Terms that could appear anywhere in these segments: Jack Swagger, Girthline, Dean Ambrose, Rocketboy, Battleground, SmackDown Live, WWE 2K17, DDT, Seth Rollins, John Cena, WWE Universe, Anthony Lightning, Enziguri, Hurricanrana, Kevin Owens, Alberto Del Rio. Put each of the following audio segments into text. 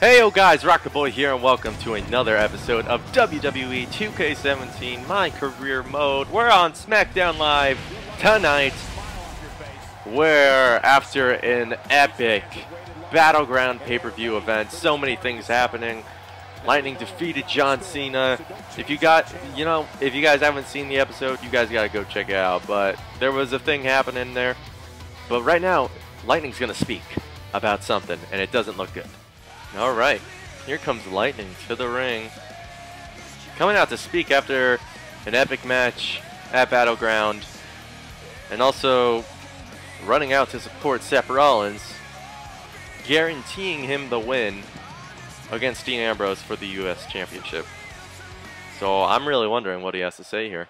Hey yo guys, Rocketboy here and welcome to another episode of WWE 2K17 My Career Mode. We're on SmackDown Live tonight, where after an epic Battleground pay-per-view event, so many things happening. Lightning defeated John Cena. If you guys haven't seen the episode, you guys gotta go check it out. But there was a thing happening there. But right now, Lightning's gonna speak about something, and it doesn't look good. Alright, here comes Lightning to the ring, coming out to speak after an epic match at Battleground, and also running out to support Seth Rollins, guaranteeing him the win against Dean Ambrose for the US Championship. So I'm really wondering what he has to say here.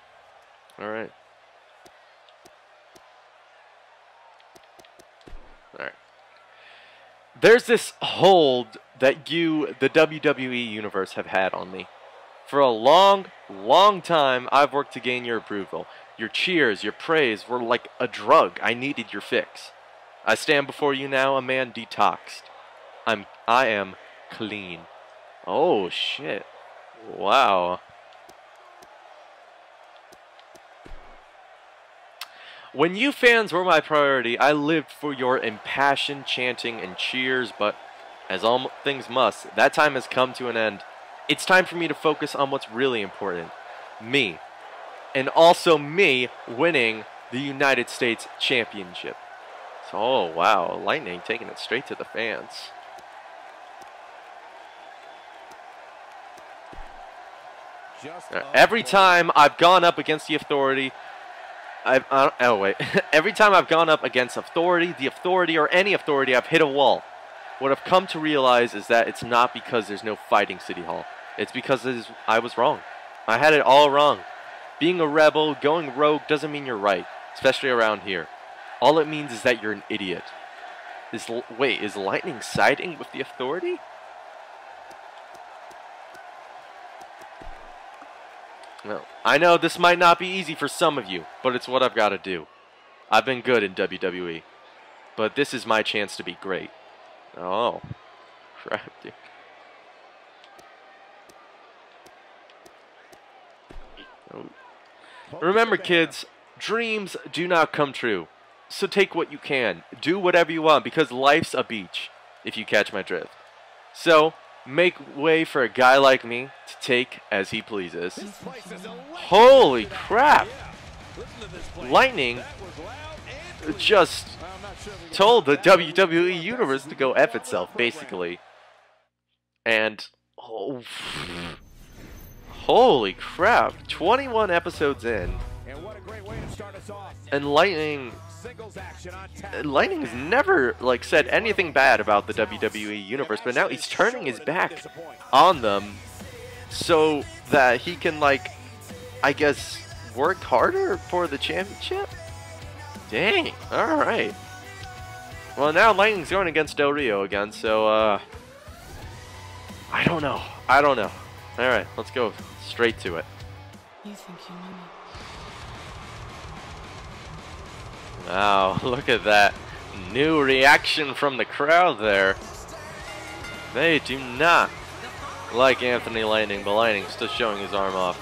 Alright. Alright. There's this hold that you, the WWE Universe, have had on me. For a long, long time, I've worked to gain your approval. Your cheers, your praise were like a drug. I needed your fix. I stand before you now, a man detoxed. I am clean. Oh, shit. Wow. When you fans were my priority, I lived for your impassioned chanting and cheers, but as all things must, that time has come to an end. It's time for me to focus on what's really important. Me. And also me winning the United States Championship. So, oh, wow. Lightning taking it straight to the fans. Every time I've gone up against the authority... Every time I've gone up against authority, the authority, or any authority, I've hit a wall. What I've come to realize is that it's not because there's no fighting City Hall. It's because I was wrong. I had it all wrong. Being a rebel, going rogue, doesn't mean you're right, especially around here. All it means is that you're an idiot. Wait, is Lightning siding with the authority? No. I know this might not be easy for some of you, but it's what I've got to do. I've been good in WWE, but this is my chance to be great. Oh, crap, dude. Oh. Remember, kids, dreams do not come true. So take what you can. Do whatever you want, because life's a beach, if you catch my drift. So... make way for a guy like me to take as he pleases. Holy crap! Lightning just told the WWE Universe to go F itself, basically. And... oh, holy crap! 21 episodes in. And Lightning's never like said anything bad about the WWE Universe, but now he's turning his back on them so that he can, like, I guess, work harder for the championship? Dang, alright. Well, now Lightning's going against Del Rio again, so, I don't know. Alright, let's go straight to it. You think you know me? Wow, look at that new reaction from the crowd there. They do not like Anthony Lightning, but Lightning's still showing his arm off.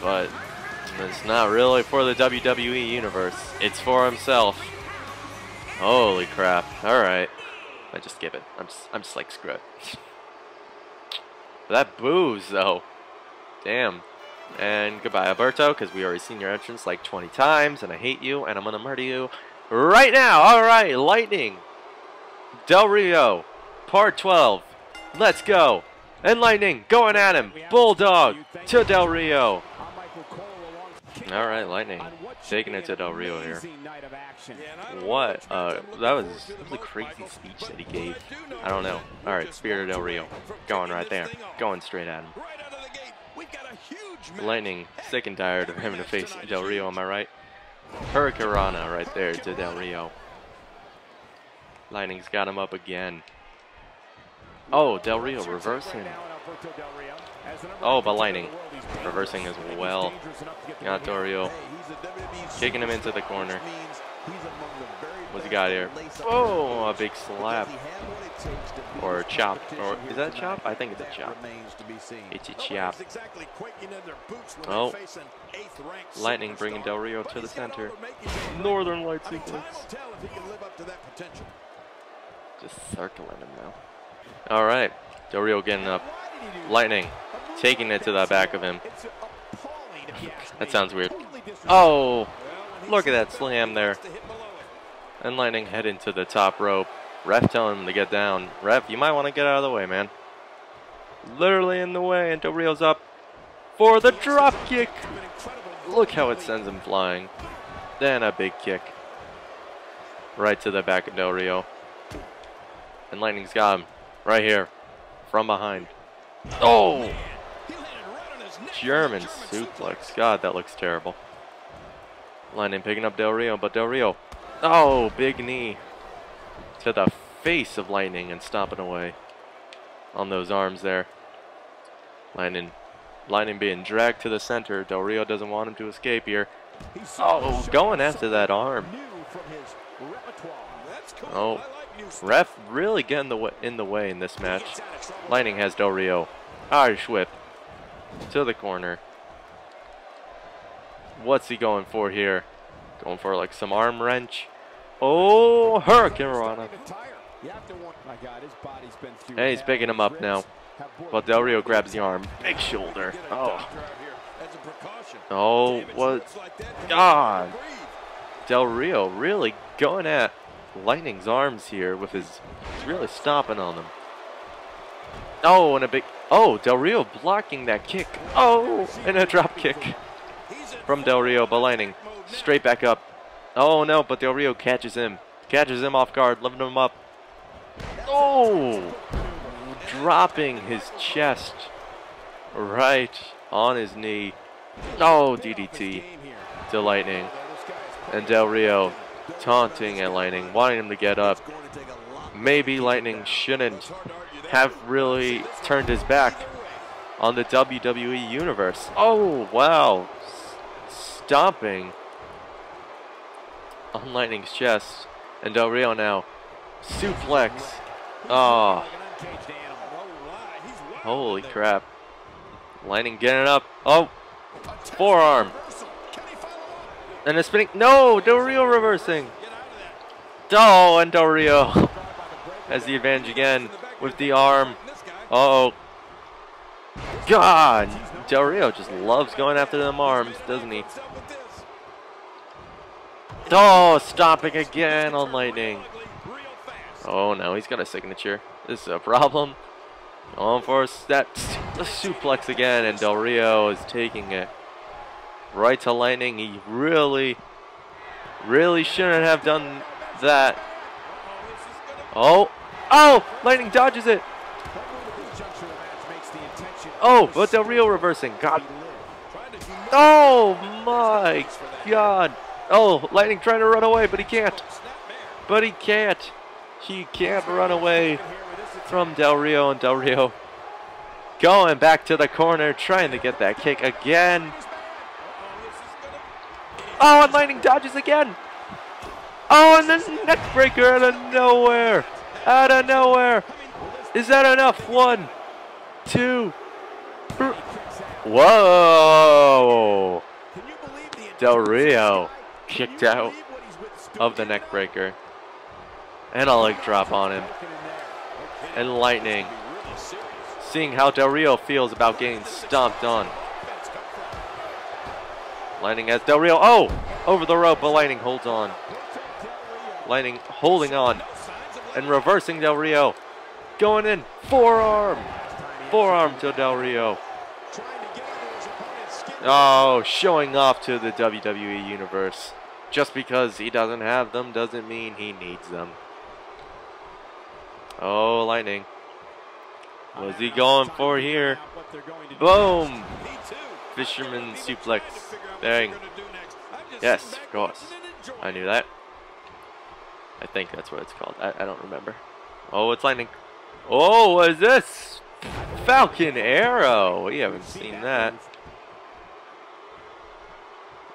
But it's not really for the WWE Universe. It's for himself. Holy crap. Alright. I just give it. I'm just like, screw it. That boos, though. Damn. And goodbye, Alberto, because we already seen your entrance like 20 times, and I hate you, and I'm going to murder you right now. All right, Lightning, Del Rio, part 12. Let's go. And Lightning going at him. Bulldog to Del Rio. All right, Lightning taking it to Del Rio here. What? That was a crazy speech that he gave. I don't know. All right, Spirit of Del Rio going right there. Going straight at him. Lightning, sick and tired of having to face Del Rio, am I right? Hurricanrana right there to Del Rio. Lightning's got him up again. Oh, Del Rio reversing. Oh, but Lightning reversing as well. Got Del Rio. Kicking him into the corner. What's he got here? Oh, a big slap. or a chop, or is that a chop? I think it's a chop. It's a chop. Oh, Lightning bringing Del Rio to the center. Northern Light sequence. Just circling him now. All right, Del Rio getting up. Lightning taking it to the back of him. That sounds weird. Oh, look at that slam there. And Lightning heading to the top rope. Ref telling him to get down. Ref, you might want to get out of the way, man. Literally in the way, and Del Rio's up for the drop kick. Look how it sends him flying. Then a big kick. Right to the back of Del Rio. And Lightning's got him right here from behind. Oh! German suplex. God, that looks terrible. Lightning picking up Del Rio, but Del Rio. Oh, big knee to the face of Lightning and stomping away on those arms there. Lightning being dragged to the center. Del Rio doesn't want him to escape here. Oh, going after that arm. Oh, ref really getting in the way in this match. Lightning has Del Rio. Irish whip to the corner. What's he going for here? Going for like some arm wrench. Oh, Hurricane Rana. Hey, he's picking him up now. But Del Rio grabs the arm. Big shoulder. Oh. Oh, what? God. Del Rio really going at Lightning's arms here with his. He's really stomping on them. Oh, and a big. Oh, Del Rio blocking that kick. Oh, and a drop kick from Del Rio, but Lightning straight back up. Oh no, but Del Rio catches him. Catches him off guard, lifting him up. Oh! Dropping his chest right on his knee. Oh, DDT to Lightning. And Del Rio taunting at Lightning, wanting him to get up. Maybe Lightning shouldn't have really turned his back on the WWE Universe. Oh, wow. Stomping on Lightning's chest. And Del Rio now suplex. Oh, holy crap. Lightning getting up. Oh, forearm and a spinning. No, Del Rio reversing. Oh, and Del Rio has the advantage again with the arm. Oh God, Del Rio just loves going after them arms, doesn't he? Oh, stomping again on Lightning. Oh, no, he's got a signature. This is a problem. Going for that suplex again, and Del Rio is taking it right to Lightning. He really shouldn't have done that. Oh, oh, Lightning dodges it. Oh, but Del Rio reversing. God. Oh, my God. Oh, Lightning trying to run away, but he can't. But he can't. He can't run away from Del Rio, and Del Rio going back to the corner, trying to get that kick again. Oh, and Lightning dodges again. Oh, and the neck breaker out of nowhere. Out of nowhere. Is that enough? 1, 2, 3. Whoa. Del Rio kicked out of the neck breaker. And a leg drop on him. And Lightning seeing how Del Rio feels about getting stomped on. Lightning has Del Rio. Oh! Over the rope, but Lightning holds on. Lightning holding on. And reversing Del Rio. Going in. Forearm. Forearm to Del Rio. Oh, showing off to the WWE Universe. Just because he doesn't have them doesn't mean he needs them. Oh, Lightning. What's he going for here? Boom! Fisherman suplex. Dang. Yes, of course. I knew that. I think that's what it's called. I don't remember. Oh, it's Lightning. Oh, what is this? Falcon Arrow. We haven't seen that.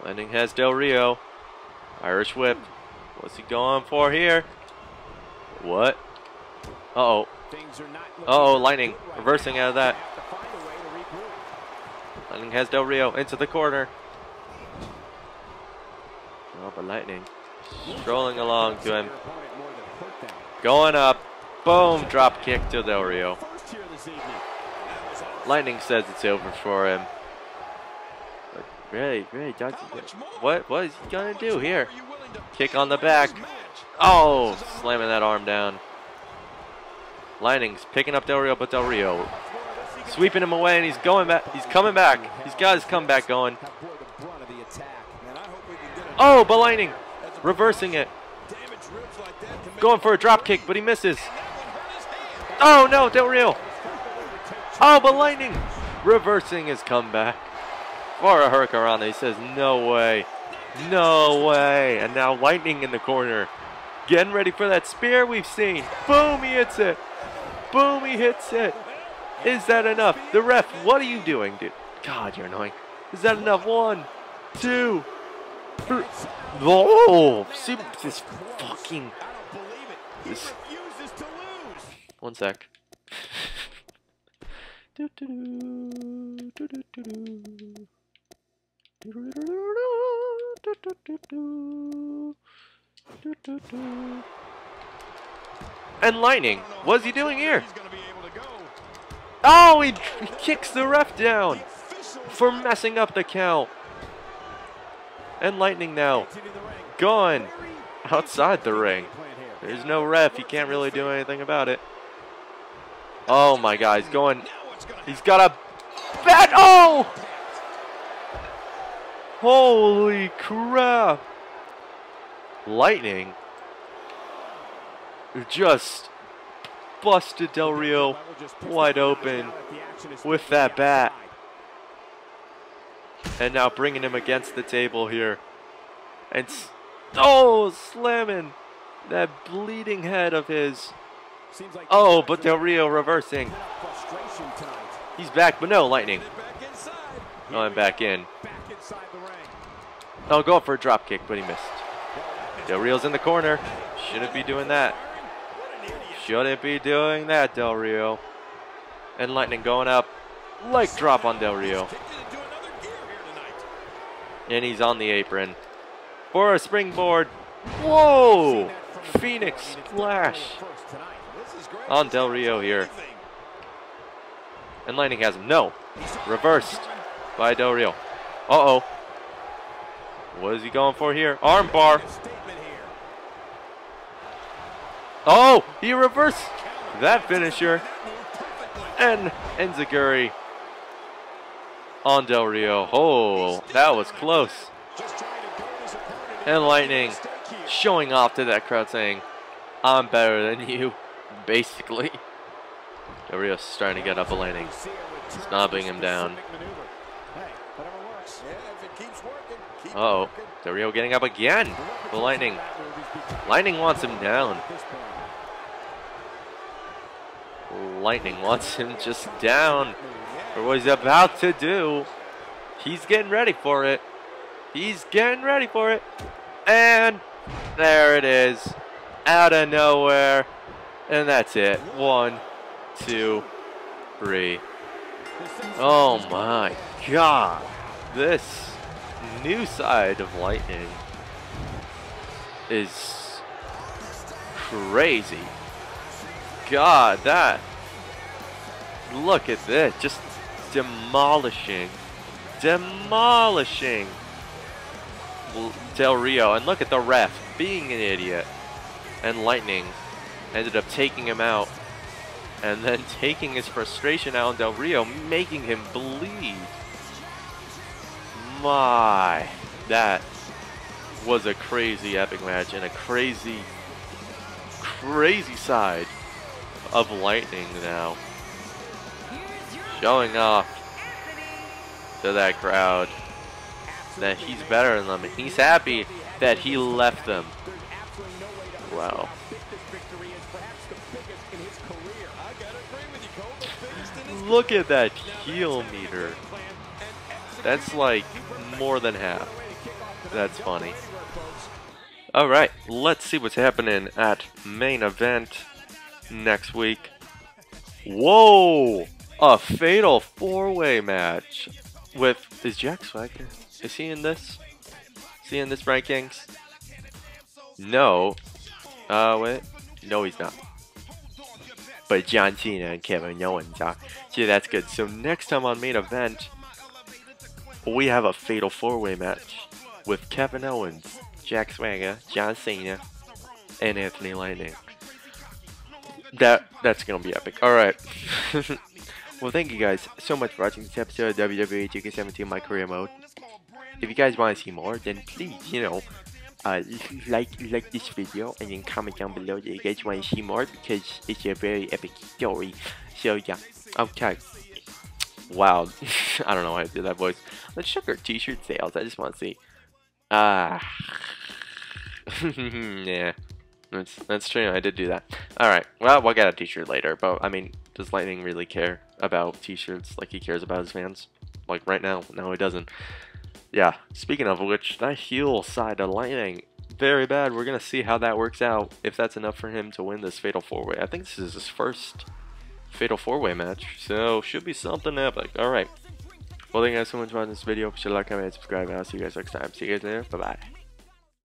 Lightning has Del Rio. Irish whip. What's he going for here? What? Uh-oh. Uh-oh, Lightning reversing out of that. Lightning has Del Rio into the corner. Oh, but Lightning strolling along to him. Going up. Boom, drop kick to Del Rio. Lightning says it's over for him. But really, what is he gonna do here? Kick on the back. Oh, slamming that arm down. Lightning's picking up Del Rio, but Del Rio sweeping him away, and he's going back. He's coming back. He's got his comeback going. Oh, but Lightning reversing it. Going for a drop kick, but he misses. Oh no, Del Rio. Oh, but Lightning reversing his comeback for a hurricanrana. He says, "No way, no way!" And now Lightning in the corner, getting ready for that spear we've seen. Boom! He hits it. Boom! He hits it. Is that enough? The ref, what are you doing, dude? God, you're annoying. Is that enough? 1, 2, 3. Oh, this fucking. This. One sec. And Lightning, what's he doing here? Oh, he kicks the ref down for messing up the count. And Lightning now gone outside the ring. There's no ref. He can't really do anything about it. Oh my God, he's going. He's got a bat. Oh! Holy crap! Lightning just busted Del Rio wide open with that bat. And now bringing him against the table here. And oh, slamming that bleeding head of his. Oh, but Del Rio reversing. He's back, but no, Lightning. Oh, I'm back in. Oh, go for a drop kick, but he missed. Del Rio's in the corner. Shouldn't be doing that. Shouldn't be doing that, Del Rio. And Lightning going up. Leg drop on Del Rio. And he's on the apron for a springboard. Whoa! Phoenix splash on Del Rio here. And Lightning has him. No. Reversed by Del Rio. Uh-oh. What is he going for here? Arm bar. Oh, he reversed that finisher. And Enziguri on Del Rio. Oh, that was close. And Lightning showing off to that crowd saying, "I'm better than you," basically. Del Rio's starting to get up a landing. Snobbing him down. Uh-oh. Del Rio getting up again. The Lightning. Lightning wants him down. Lightning wants him just down for what he's about to do. He's getting ready for it. He's getting ready for it. And there it is. Out of nowhere. And that's it. 1, 2, 3. Oh my God. This new side of Lightning is crazy. God, that. Look at this. Just demolishing. Demolishing Del Rio. And look at the ref being an idiot. And Lightning ended up taking him out. And then taking his frustration out on Del Rio, making him bleed. My, that was a crazy epic match and a crazy, crazy side of Lightning now. Showing off to that crowd that he's better than them. And he's happy that he left them. Wow. Look at that heel meter. That's like more than half. That's funny. Alright, let's see what's happening at main event. next week. Whoa! A fatal four-way match with... Is Jack Swagger? Is he in this? Is he in this rankings? No. Wait. No, he's not. But John Cena and Kevin Owens are. Gee, that's good. So next time on Main Event, we have a fatal four-way match with Kevin Owens, Jack Swagger, John Cena, and Anthony Lightning. That's gonna be epic. Alright. Well, thank you guys so much for watching this episode of WWE 2K17 My Career Mode. If you guys want to see more, then please, you know, like this video and then comment down below that you guys want to see more, because it's a very epic story. So yeah, okay. Wow, I don't know why I did that voice. Let's check our t-shirt sales. I just want to see. Yeah. That's true, I did do that. Alright, well, we'll get a t-shirt later, but, I mean, does Lightning really care about t-shirts like he cares about his fans? Like, right now? No, he doesn't. Yeah, speaking of which, that heel side of Lightning, very bad. We're gonna see how that works out, if that's enough for him to win this Fatal 4-Way. I think this is his first Fatal 4-Way match, so should be something epic. Alright, well, thank you guys so much for watching this video. If you like, comment, subscribe, and I'll see you guys next time. See you guys later, bye-bye.